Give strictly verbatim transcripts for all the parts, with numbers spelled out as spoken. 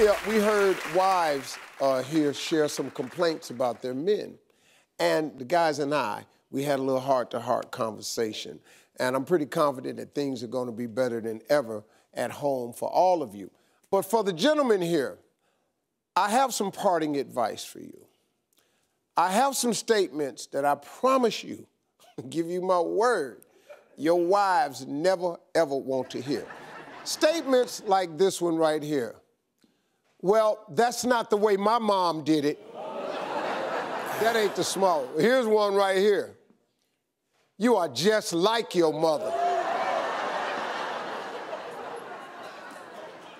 Earlier, we heard wives uh, here share some complaints about their men. And the guys and I, we had a little heart-to-heart conversation. And I'm pretty confident that things are going to be better than ever at home for all of you. But for the gentlemen here, I have some parting advice for you. I have some statements that I promise you, give you my word, your wives never, ever want to hear. Statements like this one right here. Well, that's not the way my mom did it. That ain't the small. Here's one right here. You are just like your mother.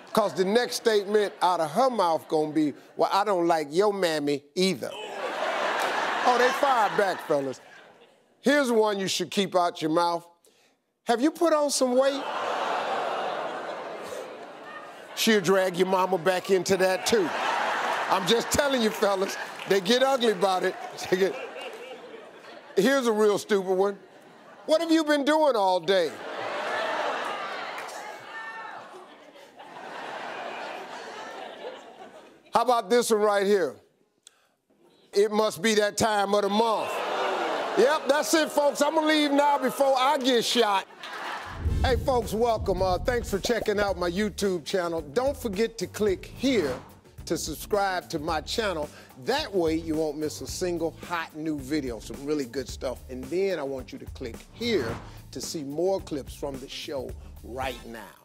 Because the next statement out of her mouth gonna be, well, I don't like your mammy either. Oh, they fired back, fellas. Here's one you should keep out your mouth. Have you put on some weight? She'll drag your mama back into that, too. I'm just telling you, fellas, they get ugly about it. Get... Here's a real stupid one. What have you been doing all day? How about this one right here? It must be that time of the month. Yep, that's it, folks. I'm gonna leave now before I get shot. Hey, folks, welcome. Uh, thanks for checking out my YouTube channel. Don't forget to click here to subscribe to my channel. That way you won't miss a single hot new video, some really good stuff. And then I want you to click here to see more clips from the show right now.